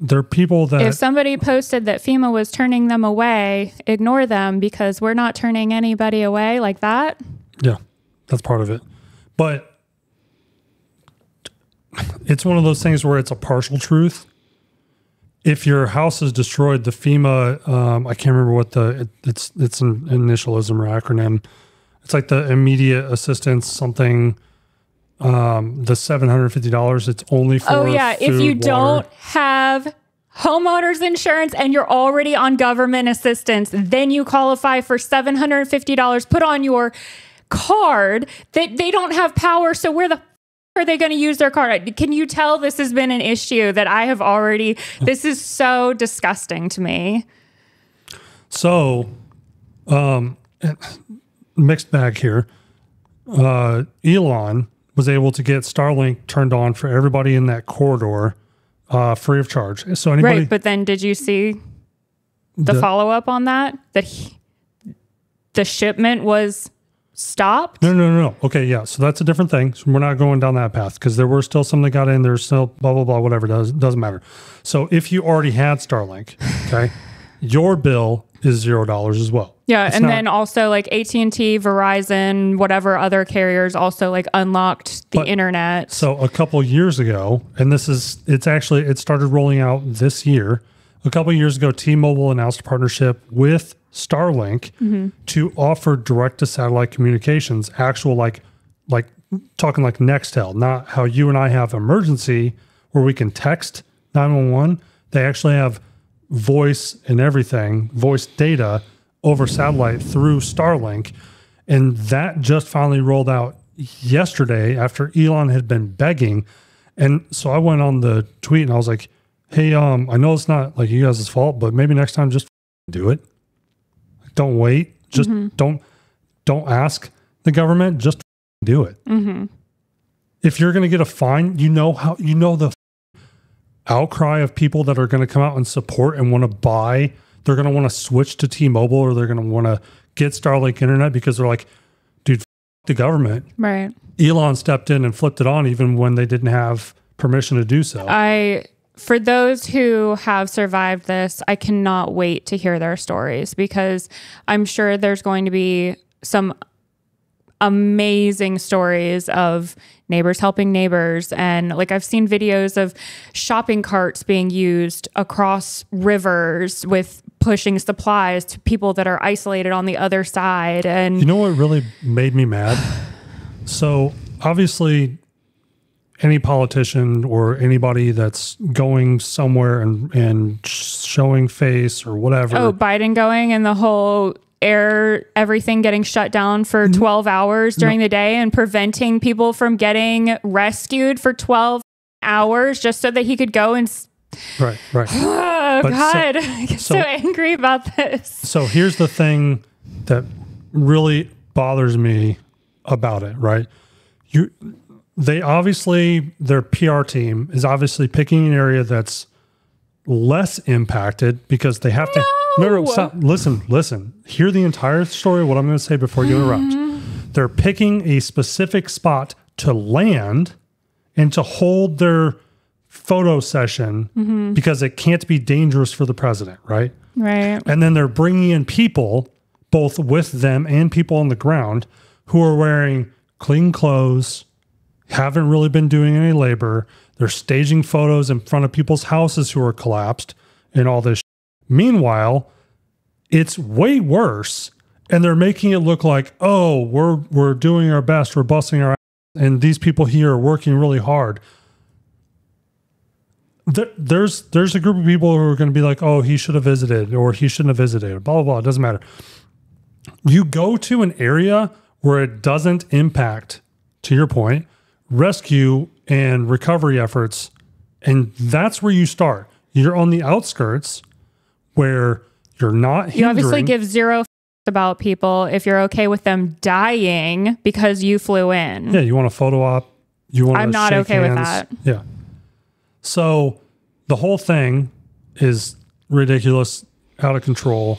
there are people that... If somebody posted that FEMA was turning them away, ignore them because we're not turning anybody away like that. Yeah, that's part of it. But it's one of those things where it's a partial truth. If your house is destroyed, the FEMA, I can't remember what it's an initialism or acronym. It's like the immediate assistance something... the $750, it's only for food, if you don't have homeowners insurance and you're already on government assistance, then you qualify for $750 put on your card that they don't have power. So where the are they going to use their card? Can you tell this has been an issue that I have already, this is so disgusting to me. So, mixed bag here, Elon was able to get Starlink turned on for everybody in that corridor free of charge. So anybody, right, but then did you see the follow-up on that? That the shipment was stopped? No. Okay, yeah. So that's a different thing. So we're not going down that path because there were still some that got in. There's still blah, blah, blah, whatever. Doesn't matter. So if you already had Starlink, okay, your bill is $0 as well. Yeah, it's then also like AT&T, Verizon, whatever other carriers also like unlocked the internet. So a couple years ago, and it started rolling out this year. A couple years ago, T-Mobile announced a partnership with Starlink to offer direct-to-satellite communications, actual like talking like Nextel, not how you and I have emergency where we can text 911. They actually have voice and everything, voice data over satellite through Starlink. And that just finally rolled out yesterday after Elon had been begging. And so I went on the tweet and I was like, hey, I know it's not like you guys' fault, but maybe next time just do it. Don't wait. Just don't ask the government. Just do it. Mm-hmm. If you're going to get a fine, you know how, you know the outcry of people that are going to come out and support and want to buy. They're going to want to switch to T-Mobile, or they're going to want to get Starlink internet because they're like, dude, the government. Right. Elon stepped in and flipped it on even when they didn't have permission to do so. For those who have survived this, I cannot wait to hear their stories, because I'm sure there's going to be some amazing stories of neighbors helping neighbors. And like, I've seen videos of shopping carts being used across rivers with pushing supplies to people that are isolated on the other side. And you know what really made me mad? So obviously any politician or anybody that's going somewhere and showing face or whatever. Oh, Biden going and the whole everything getting shut down for 12 hours during the day and preventing people from getting rescued for 12 hours just so that he could go and... Right. Oh, but God. I get so angry about this. So here's the thing that really bothers me about it, right? They obviously, their PR team is obviously picking an area that's less impacted because they have to... No, stop. Listen. Hear the entire story, what I'm going to say before you interrupt. They're picking a specific spot to land and to hold their photo session because it can't be dangerous for the president, right? Right. And then they're bringing in people, both with them and people on the ground, who are wearing clean clothes, haven't really been doing any labor. They're staging photos in front of people's houses who are collapsed and all this. Meanwhile, it's way worse, and they're making it look like, oh, we're doing our best, we're busting our ass, and these people here are working really hard. There's a group of people who are going to be like, oh, he should have visited, or he shouldn't have visited, blah, blah, blah, it doesn't matter. You go to an area where it doesn't impact, to your point, rescue and recovery efforts, and that's where you start. You're on the outskirts, where you're not hindering. You obviously give zero about people if you're okay with them dying because you flew in. Yeah, you want a photo op. You want. I'm not okay with that. Yeah. So the whole thing is ridiculous, out of control.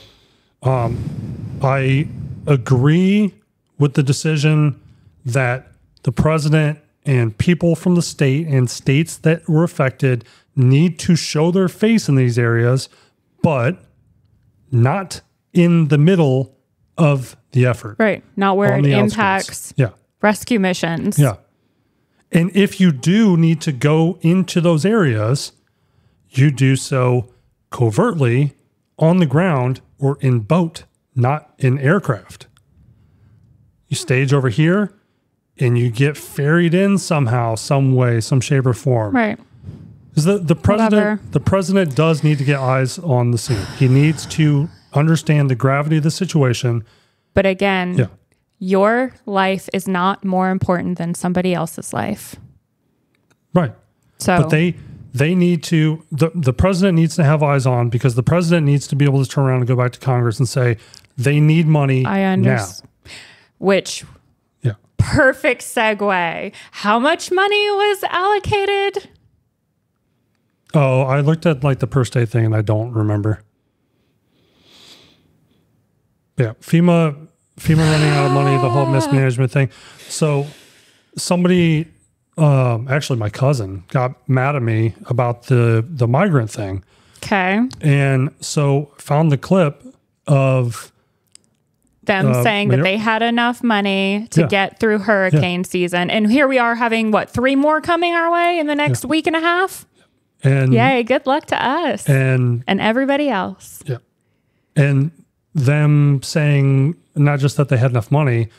I agree with the decision that the president and people from the state and states that were affected need to show their face in these areas, but not in the middle of the effort. Right. Not where it impacts rescue missions. Yeah. And if you do need to go into those areas, you do so covertly on the ground or in boat, not in aircraft. You stage over here and you get ferried in somehow, some way, some shape or form. Right. The president does need to get eyes on the scene. He needs to understand the gravity of the situation. But again, your life is not more important than somebody else's life. Right. So but they need to, the president needs to have eyes on, because the president needs to be able to turn around and go back to Congress and say they need money now. Which perfect segue. How much money was allocated? Oh, I looked at like the per state thing and I don't remember. Yeah, FEMA running out of money, the whole mismanagement thing. So somebody, actually my cousin, got mad at me about the migrant thing. Okay. And so found the clip of them saying that they had enough money to get through hurricane season. And here we are having, what, 3 more coming our way in the next week and a half? And yay, good luck to us and everybody else. Yeah. And them saying not just that they had enough money,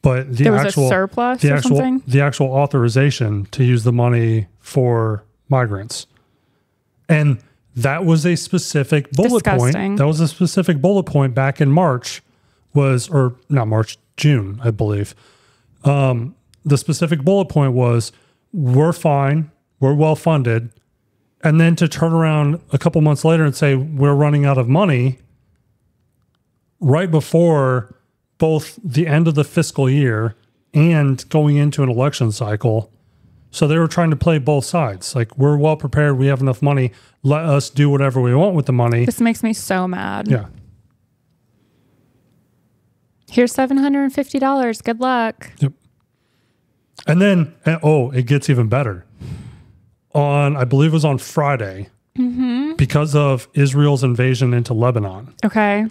but the actual authorization to use the money for migrants. And that was a specific bullet point. That was a specific bullet point back in March, or not March, June, I believe. The specific bullet point was, we're fine, we're well-funded, and then to turn around a couple months later and say, we're running out of money right before both the end of the fiscal year and going into an election cycle. So they were trying to play both sides. Like, we're well prepared, we have enough money, let us do whatever we want with the money. This makes me so mad. Yeah. Here's $750. Good luck. Yep. And then, oh, it gets even better. On, I believe it was on Friday, because of Israel's invasion into Lebanon. Okay.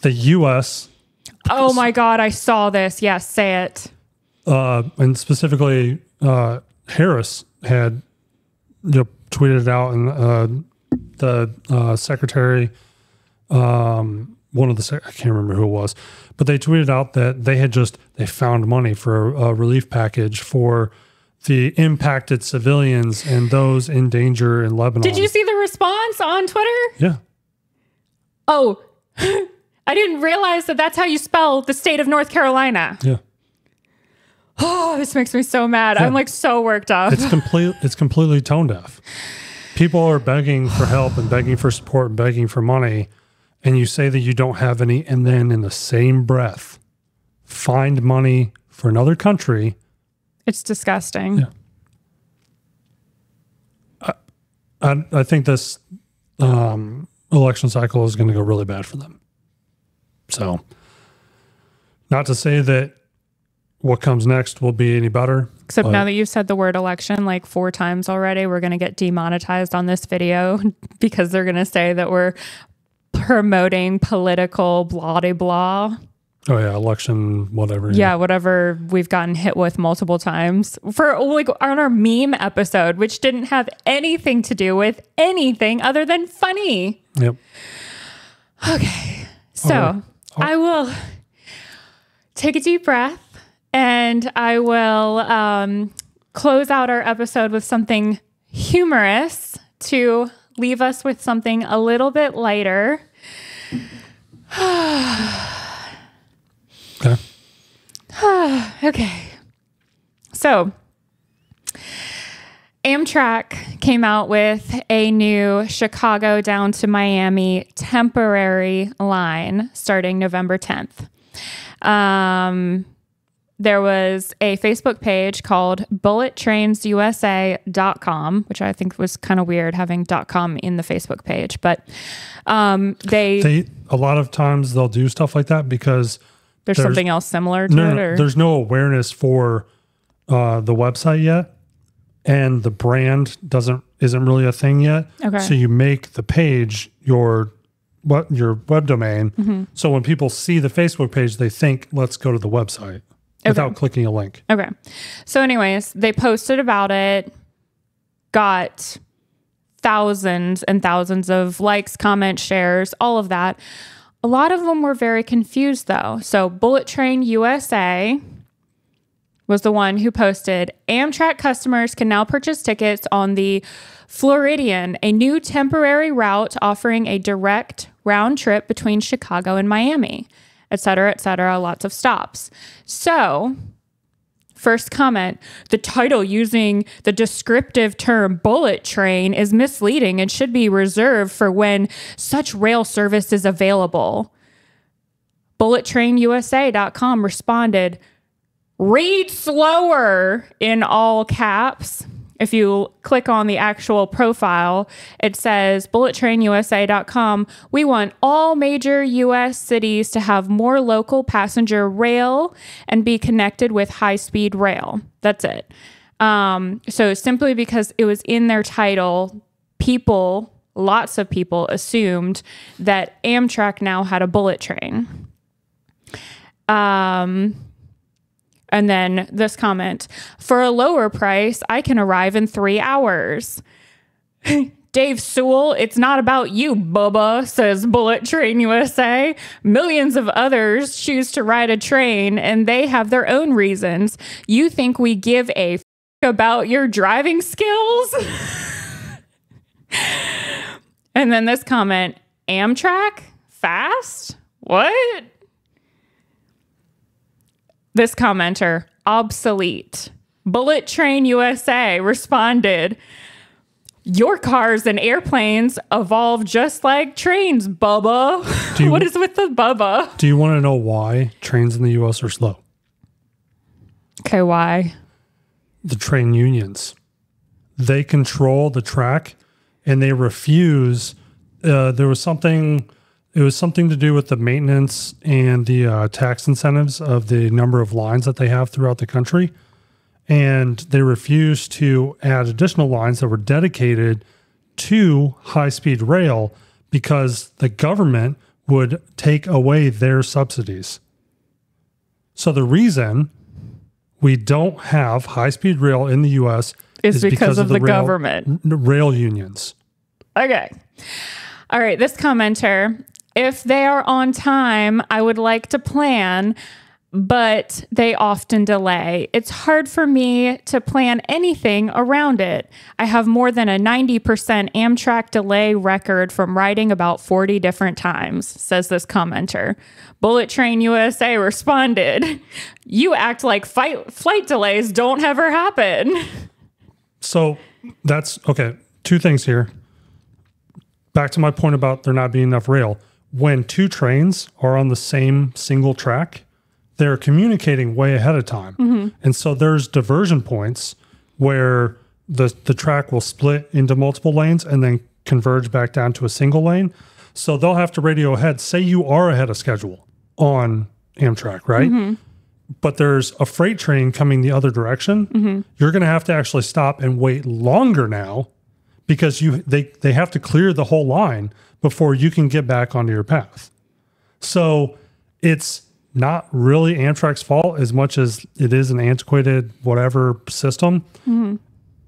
The U.S. Oh my God, I saw this. Yes, say it. And specifically, Harris had tweeted it out, and the secretary, one of the, I can't remember who it was, but they tweeted out that they had just, they found money for a relief package for the impacted civilians and those in danger in Lebanon. Did you see the response on Twitter? Yeah. Oh, I didn't realize that that's how you spell the state of North Carolina. Yeah. Oh, this makes me so mad. Yeah. I'm like so worked up. It's completely tone deaf. People are begging for help and begging for support and begging for money. And you say that you don't have any, and then in the same breath, find money for another country. It's disgusting. Yeah. I think this election cycle is going to go really bad for them. So, not to say that what comes next will be any better. Except now that you've said the word election like 4 times already, we're going to get demonetized on this video because they're going to say that we're promoting political blah-de-blah. Oh yeah, election, whatever. Yeah, whatever we've gotten hit with multiple times. For like on our meme episode, which didn't have anything to do with anything other than funny. Yep. Okay, so I will take a deep breath and I will close out our episode with something humorous to leave us with something a little bit lighter. Okay. Okay. So, Amtrak came out with a new Chicago down to Miami temporary line starting November 10th. There was a Facebook page called bullettrainsusa.com, which I think was kind of weird having .com in the Facebook page, but they a lot of times they'll do stuff like that because there's something else similar to it. Or? There's no awareness for the website yet, and the brand isn't really a thing yet. Okay. So you make the page your web domain. Mm-hmm. So when people see the Facebook page, they think, let's go to the website. Okay. Without clicking a link. Okay. So anyways, they posted about it, got thousands and thousands of likes, comments, shares, all of that. A lot of them were very confused though. So Bullet Train USA was the one who posted, Amtrak customers can now purchase tickets on the Floridian, a new temporary route offering a direct round trip between Chicago and Miami. Et cetera, lots of stops. So, first comment, the title using the descriptive term bullet train is misleading and should be reserved for when such rail service is available. BulletTrainUSA.com responded, read slower in all caps. If you click on the actual profile, it says bullettrainusa.com. We want all major U.S. cities to have more local passenger rail and be connected with high-speed rail. That's it. So simply because it was in their title, lots of people assumed that Amtrak now had a bullet train. And then this comment, for a lower price, I can arrive in 3 hours. Dave Sewell, it's not about you, Bubba, says Bullet Train USA. Millions of others choose to ride a train, and they have their own reasons. You think we give a f about your driving skills? And then this comment, Amtrak? Fast? What? this commenter, obsolete. Bullet Train USA responded, your cars and airplanes evolve just like trains, Bubba. What is with the Bubba? Do you want to know why trains in the U.S. are slow? Okay, why? The train unions. They control the track and they refuse. There was something, it was something to do with the maintenance and the tax incentives of the number of lines that they have throughout the country. And they refused to add additional lines that were dedicated to high-speed rail because the government would take away their subsidies. So the reason we don't have high-speed rail in the U.S. is because of the government. Rail unions. Okay. All right, this commenter, if they are on time, I would like to plan, but they often delay. It's hard for me to plan anything around it. I have more than a 90% Amtrak delay record from riding about 40 different times, says this commenter. Bullet Train USA responded, you act like flight delays don't ever happen. So that's, okay, two things here. Back to my point about there not being enough rail. When two trains are on the same single track, they're communicating way ahead of time. Mm-hmm. And so there's diversion points where the track will split into multiple lanes and then converge back down to a single lane. So they'll have to radio ahead. Say you are ahead of schedule on Amtrak, right? Mm-hmm. But there's a freight train coming the other direction. Mm-hmm. You're going to have to actually stop and wait longer now because they have to clear the whole line before you can get back onto your path. So it's not really Amtrak's fault as much as it is an antiquated whatever system. Mm-hmm.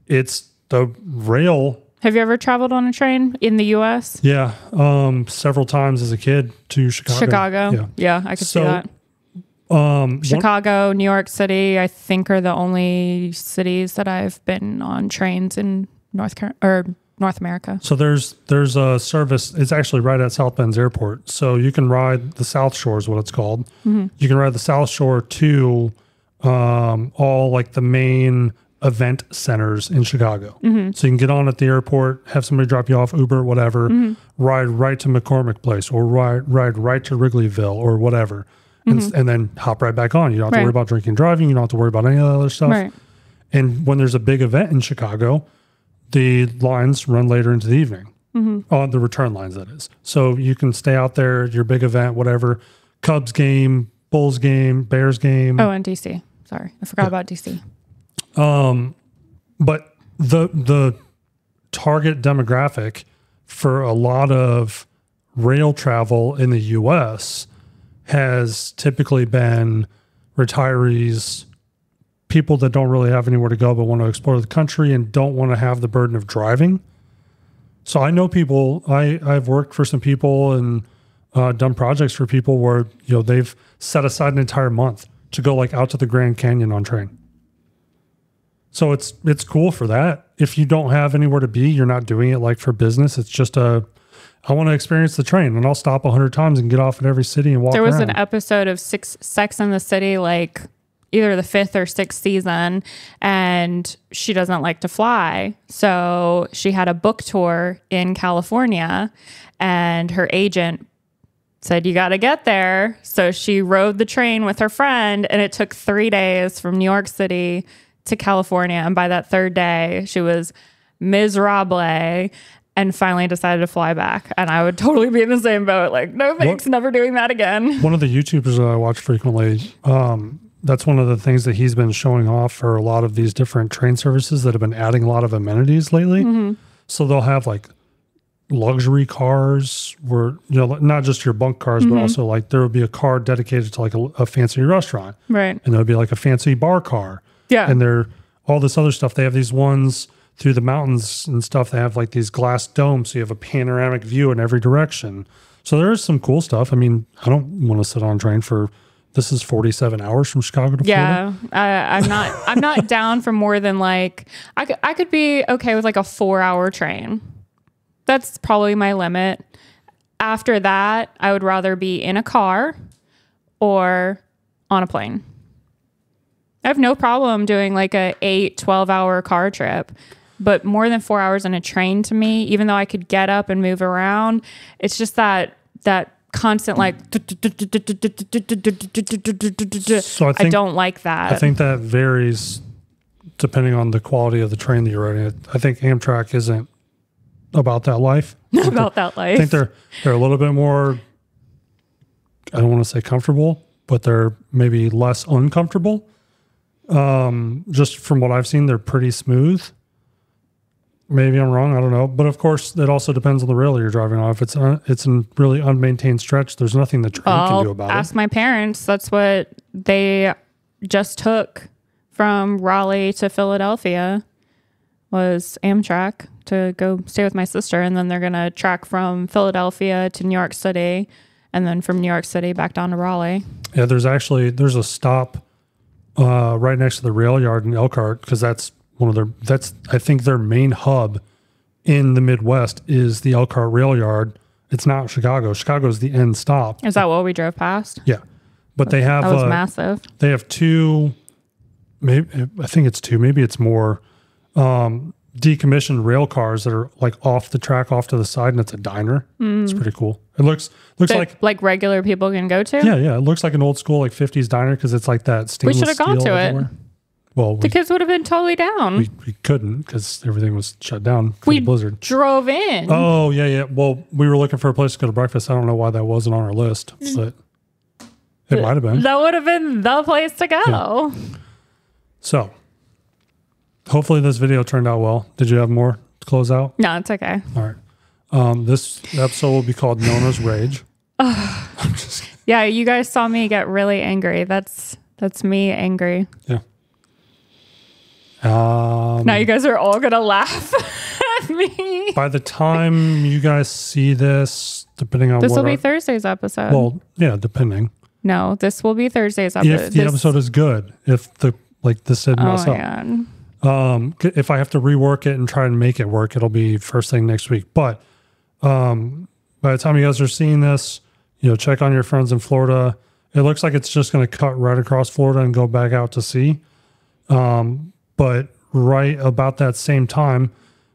It's the rail. Have you ever traveled on a train in the U.S.? Yeah, several times as a kid to Chicago. Yeah, I could see that. Chicago, New York City, I think are the only cities that I've been on trains in North America. So there's a service. It's actually right at South Bend's Airport. So you can ride the South Shore is what it's called. Mm-hmm. You can ride the South Shore to all like the main event centers in Chicago. Mm-hmm. So you can get on at the airport, have somebody drop you off, Uber, whatever, mm-hmm. ride right to McCormick Place or ride right to Wrigleyville or whatever, mm-hmm. and then hop right back on. You don't have to worry about drinking and driving. You don't have to worry about any of that other stuff. Right. And when there's a big event in Chicago, the lines run later into the evening, mm-hmm. on the return lines, that is. So you can stay out there, your big event, whatever, Cubs game, Bulls game, Bears game. Oh, and DC. Sorry, I forgot about DC. But the target demographic for a lot of rail travel in the U.S. has typically been retirees, people that don't really have anywhere to go but want to explore the country and don't want to have the burden of driving. So I know people, I've worked for some people and done projects for people where, you know, they've set aside an entire month to go like out to the Grand Canyon on train. So it's cool for that. If you don't have anywhere to be, you're not doing it like for business. It's just I want to experience the train and I'll stop 100 times and get off at every city and walk around. There was an episode of Sex and the City, like either the 5th or 6th season, and she doesn't like to fly. So she had a book tour in California and her agent said, you got to get there. So she rode the train with her friend and it took 3 days from New York City to California. And by that third day, she was miserable and finally decided to fly back. And I would totally be in the same boat. Like, no thanks, never doing that again. One of the YouTubers that I watch frequently, that's one of the things that he's been showing off for a lot of these different train services that have been adding a lot of amenities lately. Mm-hmm. So they'll have like luxury cars where, you know, not just your bunk cars, mm-hmm. but also like there would be a car dedicated to like a fancy restaurant. Right. And there would be like a fancy bar car. Yeah. And they're all this other stuff. They have these ones through the mountains and stuff. They have like these glass domes. So you have a panoramic view in every direction. So there is some cool stuff. I mean, I don't want to sit on a train for... This is 47 hours from Chicago to Florida. Yeah, I'm not down for more than like, I could be okay with like a 4-hour train. That's probably my limit. After that, I would rather be in a car or on a plane. I have no problem doing like a 8-12-hour car trip, but more than 4 hours on a train to me, even though I could get up and move around, it's just that constant like. So I don't like that. I think that varies depending on the quality of the train that you're riding. I think Amtrak isn't about that life. About that life. I think they're a little bit more. I don't want to say comfortable, but they're maybe less uncomfortable. Just from what I've seen, they're pretty smooth. Maybe I'm wrong. I don't know. But of course, it also depends on the rail you're driving on. If it's a really unmaintained stretch, there's nothing the train can do about it. Ask my parents. That's what they just took from Raleigh to Philadelphia was Amtrak to go stay with my sister. And then they're going to track from Philadelphia to New York City. And then from New York City back down to Raleigh. Yeah, there's a stop right next to the rail yard in Elkhart because that's I think their main hub in the Midwest is the Elkhart rail yard. It's not Chicago. Chicago's the end stop. Is that what we drove past? Yeah, but they have that was massive. They have two, maybe I think it's two, maybe it's more decommissioned rail cars that are like off the track, off to the side, and it's a diner. Mm. It's pretty cool. It looks like regular people can go to. Yeah. It looks like an old school like 50s diner because it's like that stainless steel. We should have gone to everywhere. It. Well, the kids would have been totally down. We couldn't because everything was shut down. We blizzard. Drove in. Oh yeah. Well, we were looking for a place to go to breakfast. I don't know why that wasn't on our list, but it might have been. That would have been the place to go. Yeah. So. Hopefully this video turned out well. Did you have more to close out? No, it's okay. All right. This episode will be called Nona's Rage. I'm just kidding. Yeah, you guys saw me get really angry. That's me angry. Yeah. Now you guys are all going to laugh at me. By the time you guys see this, depending on this will be Thursday's episode. Well, yeah, depending. No, this will be Thursday's episode. If the episode is good. If the, like this didn't mess up. Oh, man. If I have to rework it and try and make it work, it'll be first thing next week. But by the time you guys are seeing this, check on your friends in Florida. It looks like it's just going to cut right across Florida and go back out to sea. But right about that same time,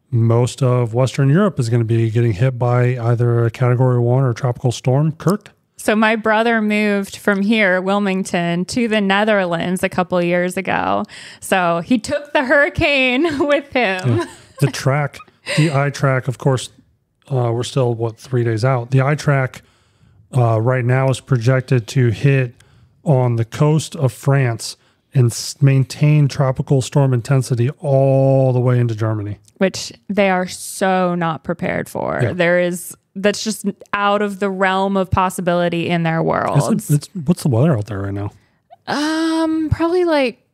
most of Western Europe is going to be getting hit by either a Category 1 or tropical storm. Kurt? So my brother moved from here, Wilmington, to the Netherlands a couple of years ago. So he took the hurricane with him. Yeah. The track, the iTrack, of course, we're still, 3 days out. The iTrack right now is projected to hit on the coast of France and maintain tropical storm intensity all the way into Germany. Which they are so not prepared for. Yeah. That's just out of the realm of possibility in their world. What's the weather out there right now? Probably like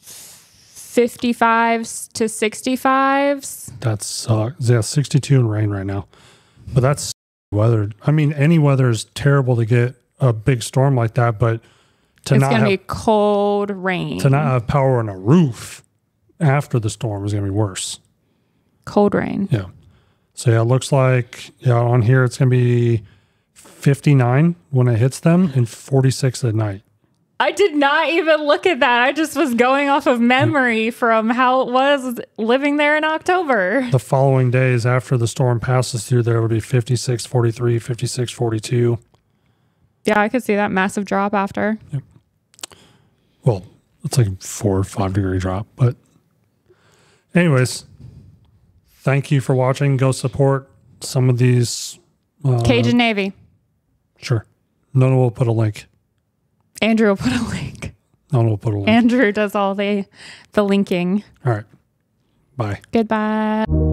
55s to 65s. That sucks. Yeah, 62 and rain right now. But that's weather. I mean, any weather is terrible to get a big storm like that, but it's going to be cold rain. To not have power on a roof after the storm is going to be worse. Cold rain. Yeah. So yeah, it looks like on here it's going to be 59 when it hits them and 46 at night. I did not even look at that. I just was going off of memory from how it was living there in October. The following days after the storm passes through there, it'll be 56, 43, 56, 42. Yeah, I could see that massive drop after. Yep. Well, it's like a 4 or 5 degree drop. But anyways... Thank you for watching. Go support some of these. Cajun Navy. Sure. Nona will put a link. Andrew will put a link. Nona will put a link. Andrew does all the linking. All right. Bye. Goodbye.